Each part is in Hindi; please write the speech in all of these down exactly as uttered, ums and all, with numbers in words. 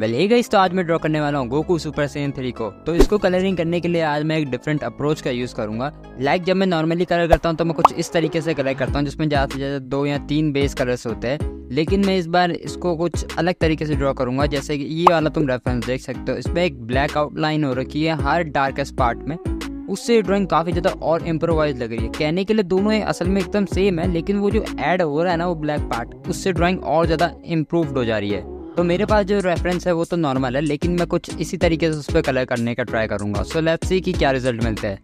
वेल ये गाइस, तो आज मैं ड्रॉ करने वाला हूँ गोकू सुपर सैयन थ्री को। तो इसको कलरिंग करने के लिए आज मैं एक डिफरेंट अप्रोच का यूज़ करूँगा। लाइक जब मैं नॉर्मली कलर करता हूँ तो मैं कुछ इस तरीके से कलर करता हूँ जिसमें ज़्यादा से ज़्यादा दो या तीन बेस कलर्स होते हैं, लेकिन मैं इस बार इसको कुछ अलग तरीके से ड्रॉ करूँगा। जैसे कि ये वाला तुम रेफरेंस देख सकते हो, इसमें एक ब्लैक आउटलाइन हो रखी है हर डार्केस्ट पार्ट में, उससे ड्राइंग काफ़ी ज़्यादा और इम्प्रोवाइज लग रही है। कहने के लिए दोनों ही असल में एकदम सेम है, लेकिन वो जो ऐड हो रहा है ना वो ब्लैक पार्ट, उससे ड्राइंग और ज़्यादा इम्प्रूवड हो जा रही है। तो मेरे पास जो रेफरेंस है वो तो नॉर्मल है, लेकिन मैं कुछ इसी तरीके से उस पर कलर करने का ट्राई करूँगा। सो लेट्स सी कि क्या रिजल्ट मिलता है।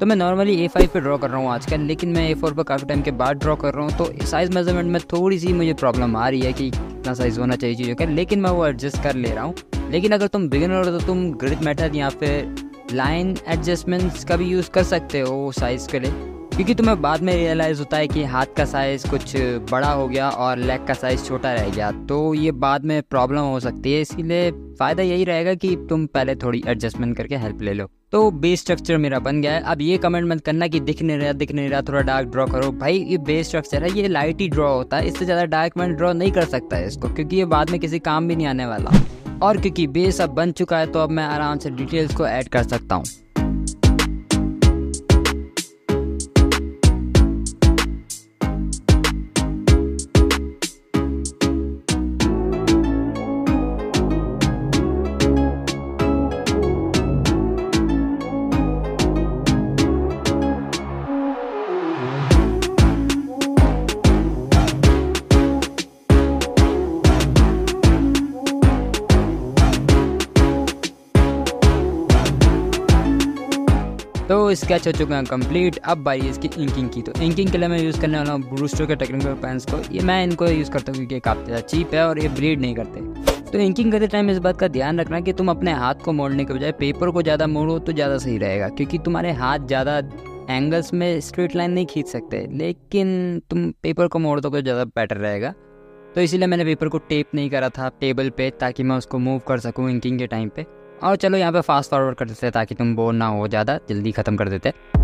तो मैं नॉर्मली ए फाइव पे ड्रॉ कर रहा हूँ आजकल, लेकिन मैं ए फोर पर काफ़ी टाइम के बाद ड्रॉ कर रहा हूँ। तो साइज़ मेजरमेंट में थोड़ी सी मुझे प्रॉब्लम आ रही है कि कितना साइज़ होना चाहिए चीज़ों का, लेकिन मैं वो एडजस्ट कर ले रहा हूँ। लेकिन अगर तुम बिगिनर हो तो तुम ग्रिड मेथड या फिर लाइन एडजस्टमेंट्स का भी यूज़ कर सकते हो साइज़ के लिए, क्योंकि तुम्हें बाद में रियलाइज़ होता है कि हाथ का साइज़ कुछ बड़ा हो गया और लेग का साइज़ छोटा रह गया, तो ये बाद में प्रॉब्लम हो सकती है। इसीलिए फ़ायदा यही रहेगा कि तुम पहले थोड़ी एडजस्टमेंट करके हेल्प ले लो। तो बेस स्ट्रक्चर मेरा बन गया है। अब ये कमेंट मत करना कि दिख नहीं रहा दिख नहीं रहा थोड़ा डार्क ड्रॉ करो। भाई ये बेस स्ट्रक्चर है, ये लाइट ही ड्रॉ होता है, इससे ज़्यादा डार्क मैं ड्रॉ नहीं कर सकता है इसको, क्योंकि ये बाद में किसी काम भी नहीं आने वाला। और क्योंकि बेस अब बन चुका है तो अब मैं आराम से डिटेल्स को ऐड कर सकता हूँ। तो स्केच हो चुके हैं कंप्लीट। अब भाई इसकी इंकिंग की, तो इंकिंग के लिए मैं यूज़ करने वाला हूँ ब्रूस्टर के टेक्निकल पेंस को। ये मैं इनको यूज़ करता हूँ क्योंकि ये काफ़ी ज़्यादा चीप है और ये ब्लीड नहीं करते। तो इंकिंग करते टाइम इस बात का ध्यान रखना कि तुम अपने हाथ को मोड़ने के बजाय पेपर को ज़्यादा मोड़ो तो ज़्यादा सही रहेगा, क्योंकि तुम्हारे हाथ ज़्यादा एंगल्स में स्ट्रेट लाइन नहीं खींच सकते, लेकिन तुम पेपर को मोड़ दो तो ज़्यादा बेटर रहेगा। तो इसीलिए मैंने पेपर को टेप नहीं करा था टेबल पर, ताकि मैं उसको मूव कर सकूँ इंकिंग के टाइम पर। और चलो यहाँ पे फास्ट फॉरवर्ड कर देते हैं ताकि तुम बोर ना हो, ज़्यादा जल्दी ख़त्म कर देते हैं।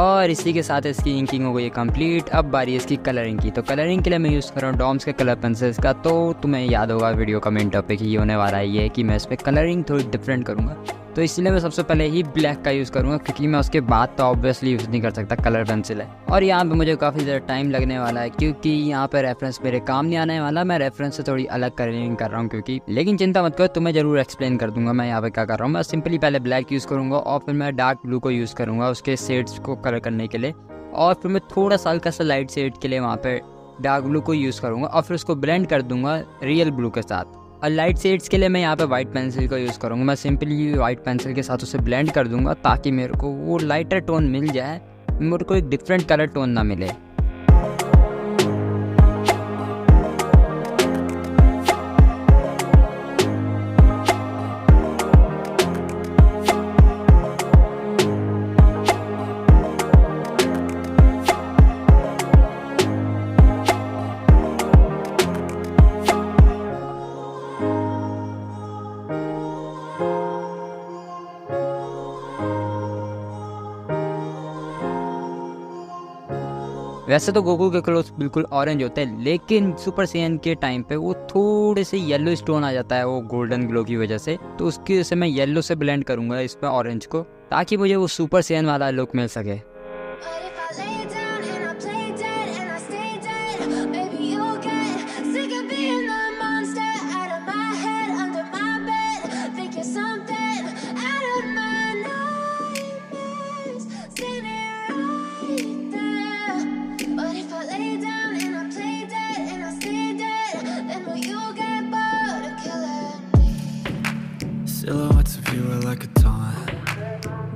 और इसी के साथ इसकी इंकिंग हो गई है कंप्लीट। अब बारी इसकी कलरिंग की, तो कलरिंग के लिए मैं यूज़ कर रहा हूँ डॉम्स के कलर पेंसिल्स का। तो तुम्हें याद होगा वीडियो का मेन टॉपिक ये होने वाला है ये कि मैं इस पर कलरिंग थोड़ी डिफरेंट करूँगा। तो इसलिए मैं सबसे पहले ही ब्लैक का यूज़ करूँगा, क्योंकि मैं उसके बाद तो ऑब्वियसली यूज़ नहीं कर सकता कलर पेंसिल है। और यहाँ पर मुझे काफ़ी ज़्यादा टाइम लगने वाला है, क्योंकि यहाँ पर रेफरेंस मेरे काम नहीं आने वाला। मैं रेफरेंस से थोड़ी अलग कलरिंग कर रहा हूँ क्योंकि, लेकिन चिंता मत करो, तुम्हें ज़रूर एक्सप्लेन कर दूँगा मैं यहाँ पर क्या कर रहा हूँ। मैं सिंपली पहले ब्लैक यूज़ करूँगा और फिर मैं डार्क ब्लू को यूज़ करूँगा उसके शेड्स को कलर करने के लिए, और फिर मैं थोड़ा सा हल्का सा लाइट शेड के लिए वहाँ पर डार्क ब्लू को यूज़ करूँगा और फिर उसको ब्लेंड कर दूँगा रियल ब्लू के साथ। और लाइट शेड्स के लिए मैं यहाँ पे वाइट पेंसिल का यूज़ करूँगा। मैं सिंपली वाइट पेंसिल के साथ उसे ब्लेंड कर दूँगा ताकि मेरे को वो लाइटर टोन मिल जाए, मेरे को एक डिफरेंट कलर टोन ना मिले। वैसे तो गोकू के क्लोथ बिल्कुल ऑरेंज होते हैं, लेकिन सुपर सैयन के टाइम पे वो थोड़े से येलो स्टोन आ जाता है वो गोल्डन ग्लो की वजह से। तो उसकी वजह से मैं येलो से ब्लेंड करूँगा इस पर ऑरेंज को, ताकि मुझे वो सुपर सैयन वाला लुक मिल सके। Silhouettes of you are like a taunt.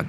I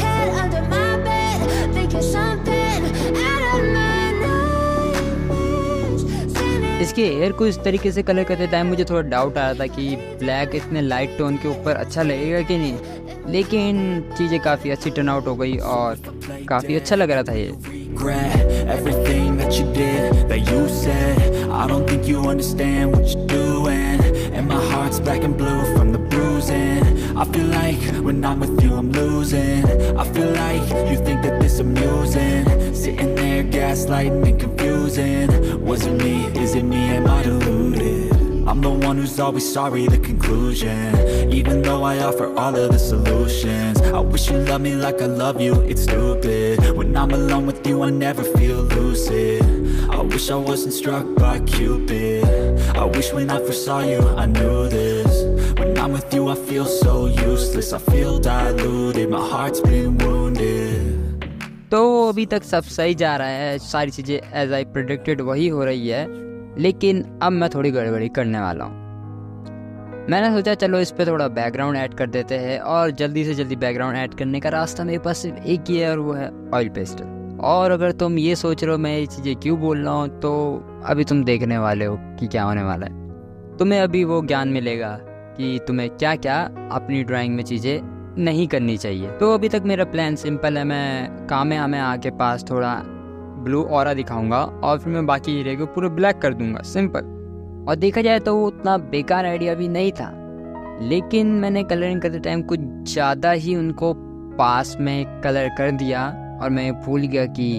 head, under my bed, thinking something out of my nightmares. इसके हेयर को इस तरीके से कलर करते टाइम मुझे थोड़ा डाउट आया था कि ब्लैक इतने लाइट टोन के ऊपर अच्छा लगेगा कि नहीं, लेकिन चीज़ें काफ़ी अच्छी टर्न आउट हो गई और काफ़ी अच्छा लग रहा था ये। Everything that you did, that you said, I don't think you understand what you're doing, and my heart's black and blue from the bruising. I feel like when I'm with you I'm losing. I feel like you think that this amusing, sitting there gaslighting and confusing. Was it me, is it me, am I deluded? I'm the one who's always sorry, the conclusion. Even though I offer all of the solutions, I wish you loved me like I love you, it's stupid. When I'm alone with you, I never feel lucid. I wish I wasn't struck by Cupid. I wish when I first saw you, I knew this. When I'm with you, I feel so useless. I feel diluted, my heart's been wounded. तो अभी तक सब सही जा रहा है, सारी चीज़ें as I predicted वही हो रही है, लेकिन अब मैं थोड़ी गड़बड़ी करने वाला हूँ। मैंने सोचा चलो इस पे थोड़ा बैकग्राउंड ऐड कर देते हैं, और जल्दी से जल्दी बैकग्राउंड ऐड करने का रास्ता मेरे पास सिर्फ एक ही है और वो है ऑयल पेस्टल। और अगर तुम ये सोच रहे हो मैं ये चीज़ें क्यों बोल रहा हूँ, तो अभी तुम देखने वाले हो कि क्या होने वाला है। तुम्हें अभी वो ज्ञान मिलेगा कि तुम्हें क्या क्या अपनी ड्राइंग में चीज़ें नहीं करनी चाहिए। तो अभी तक मेरा प्लान सिंपल है, मैं कामयामा के पास थोड़ा ब्लू ऑरा दिखाऊंगा और फिर मैं बाकी हीरे को पूरा ब्लैक कर दूंगा, सिंपल। और देखा जाए तो वो उतना बेकार आइडिया भी नहीं था, लेकिन मैंने कलरिंग करते टाइम कुछ ज़्यादा ही उनको पास में कलर कर दिया और मैं भूल गया कि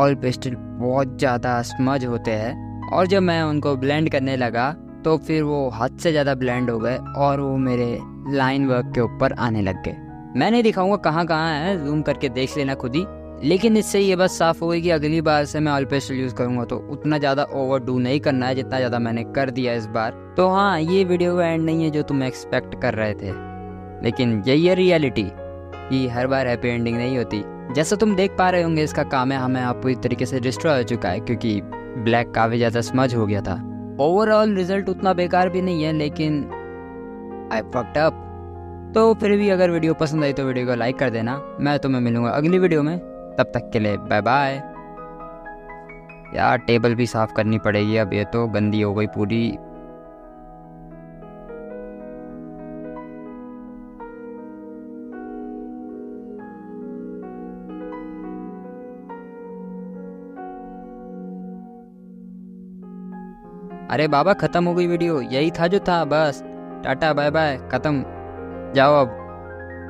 ऑयल पेस्टल बहुत ज़्यादा स्मज होते हैं। और जब मैं उनको ब्लेंड करने लगा तो फिर वो हद से ज़्यादा ब्लेंड हो गए और वो मेरे लाइन वर्क के ऊपर आने लग गए। मैं नहीं दिखाऊँगा कहाँ कहाँ है, जूम करके देख लेना खुद ही, लेकिन इससे ये बात साफ़ हो गई कि अगली बार से मैं ऑयल पेस्टल यूज़ करूँगा तो उतना ज़्यादा ओवरडू नहीं करना है जितना ज़्यादा मैंने कर दिया इस बार। तो हाँ, ये वीडियो का एंड नहीं है जो तुम एक्सपेक्ट कर रहे थे, लेकिन यही है रियलिटी कि हर बार हैप्पी एंडिंग नहीं होती। जैसा तुम देख पा रहे होंगे इसका काम है हमें आप पूरी तरीके से डिस्ट्रॉय हो चुका है, क्योंकि ब्लैक काफ़ी ज़्यादा स्मज हो गया था। ओवरऑल रिजल्ट उतना बेकार भी नहीं है, लेकिन आई फक्ड अप। तो फिर भी अगर वीडियो पसंद आई तो वीडियो को लाइक कर देना। मैं तुम्हें मिलूँगा अगली वीडियो में, तब तक के लिए बाय बाय। यार टेबल भी साफ करनी पड़ेगी अब, ये तो गंदी हो गई पूरी। अरे बाबा खत्म हो गई वीडियो, यही था जो था, बस टाटा बाय बाय खत्म, जाओ अब।